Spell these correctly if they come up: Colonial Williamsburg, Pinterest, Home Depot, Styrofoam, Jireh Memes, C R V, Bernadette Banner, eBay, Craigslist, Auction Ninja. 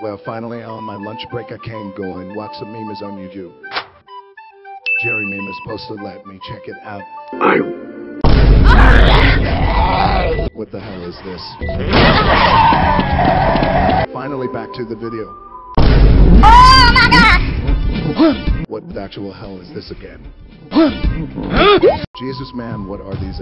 Well, finally on my lunch break I came going. Watch some memes on YouTube. Jireh Memes posted, let me check it out. What the hell is this? Finally back to the video. Oh my god! What the actual hell is this again? Jesus, man, what are these?